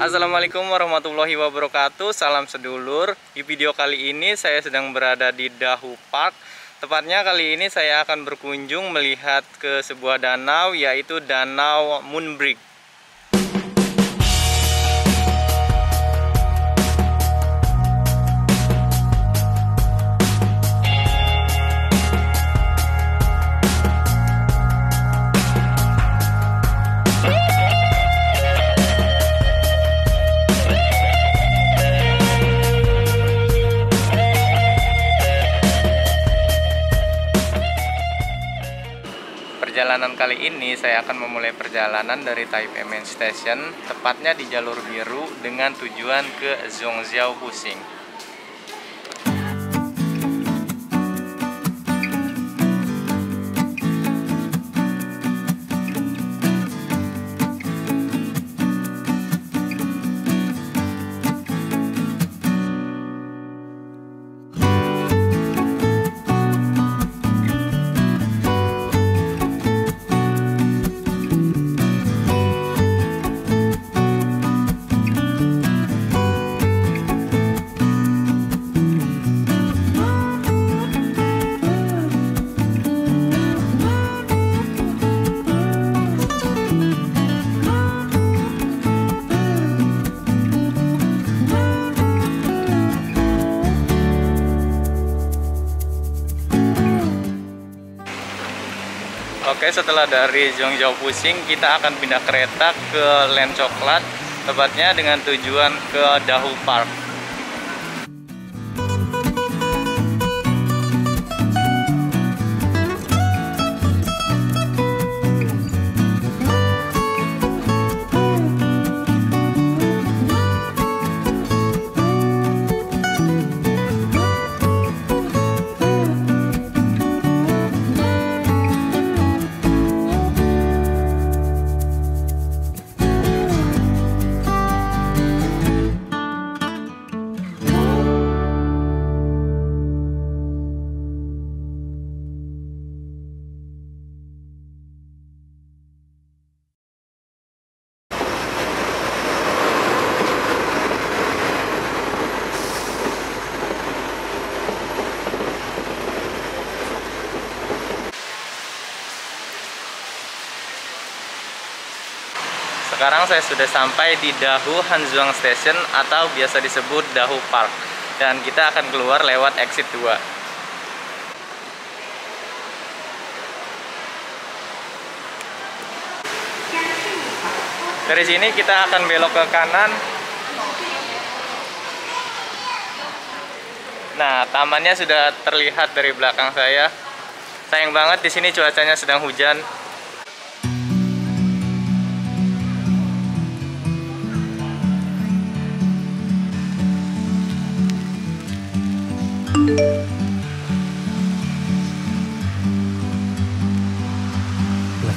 Assalamualaikum warahmatullahi wabarakatuh. Salam sedulur. Di video kali ini saya sedang berada di Dahu Park. Tepatnya kali ini saya akan berkunjung melihat ke sebuah danau, yaitu Danau Moon Bridge. Perjalanan kali ini saya akan memulai perjalanan dari Taipei Main Station, tepatnya di jalur biru dengan tujuan ke Zhongxiao Huxing. Oke, setelah dari Zhongxiao Huxing kita akan pindah kereta ke Land Coklat, tepatnya dengan tujuan ke Dahu Park. Sekarang saya sudah sampai di Dahu Han Zhuang Station atau biasa disebut Dahu Park, dan kita akan keluar lewat exit 2. Dari sini kita akan belok ke kanan. Nah, tamannya sudah terlihat dari belakang saya. Sayang banget di sini cuacanya sedang hujan. Like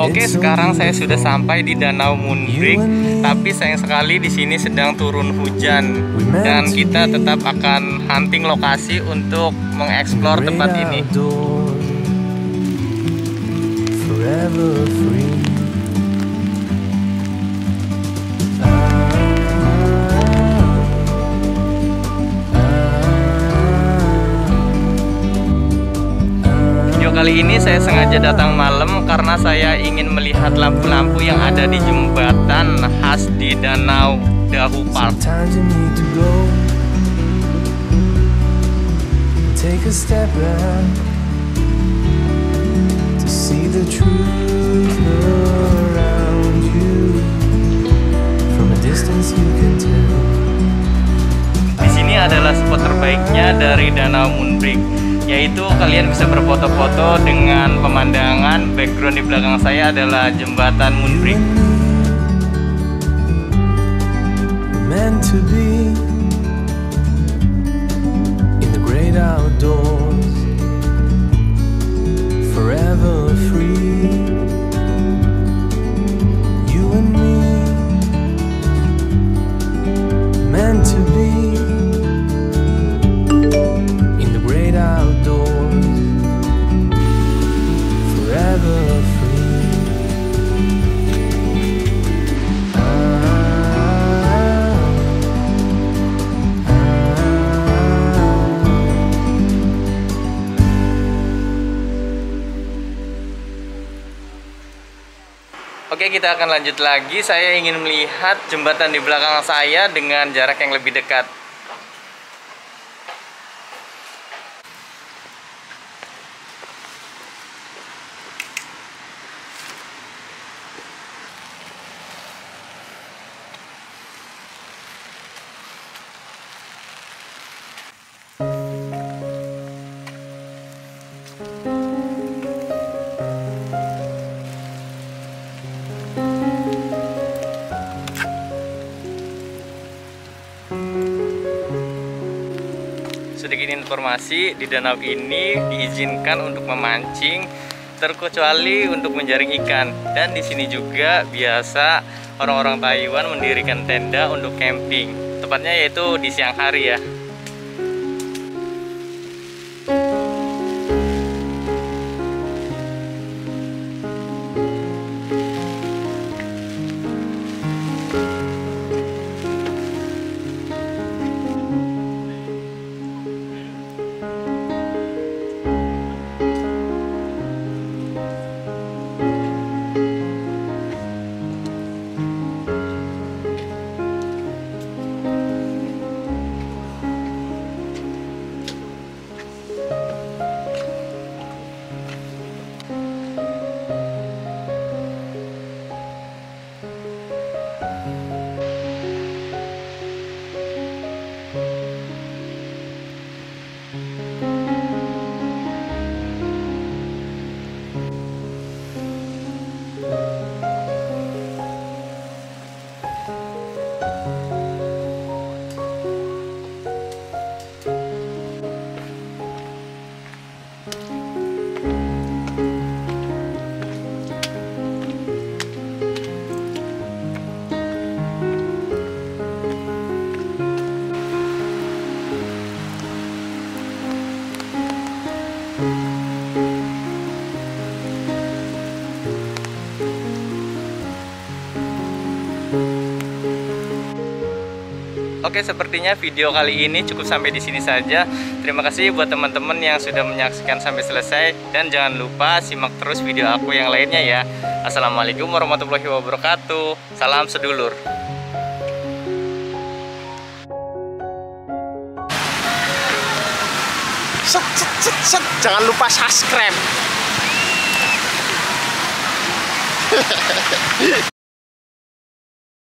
Oke, sekarang saya sudah sampai di Danau Moon Bridge, tapi sayang sekali di sini sedang turun hujan dan kita tetap akan hunting lokasi untuk mengeksplor tempat ini. Kali ini saya sengaja datang malam karena saya ingin melihat lampu-lampu yang ada di jembatan khas di Danau Dahu Park. Di sini adalah spot terbaiknya dari Danau Moon Bridge, yaitu kalian bisa berfoto-foto dengan pemandangan. Background di belakang saya adalah jembatan Moon Bridge. to be in the great outdoors, forever free. You and me, meant to be in the great outdoors, forever free. Oke, kita akan lanjut lagi. Saya ingin melihat jembatan di belakang saya dengan jarak yang lebih dekat. Sedikit informasi, di danau ini diizinkan untuk memancing terkecuali untuk menjaring ikan, dan di sini juga biasa orang-orang Taiwan mendirikan tenda untuk camping, tepatnya yaitu di siang hari ya. Oke, sepertinya video kali ini cukup sampai di sini saja. Terima kasih buat teman-teman yang sudah menyaksikan sampai selesai, dan jangan lupa simak terus video aku yang lainnya ya. Assalamualaikum warahmatullahi wabarakatuh. Salam sedulur. Jangan lupa subscribe.